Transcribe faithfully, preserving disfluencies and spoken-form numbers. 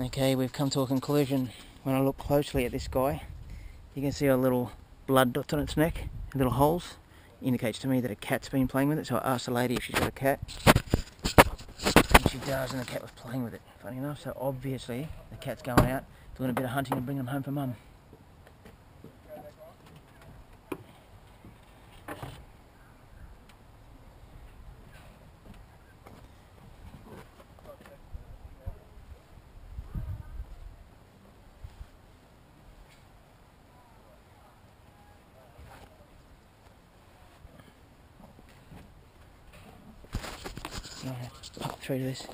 Okay, we've come to a conclusion. When I look closely at this guy, you can see a little blood dot on its neck, little holes. Indicates to me that a cat's been playing with it, so I asked the lady if she's got a cat. And she does, and the cat was playing with it, funny enough. So obviously the cat's going out, doing a bit of hunting and bringing them home for mum. I'm gonna have to pop through to this.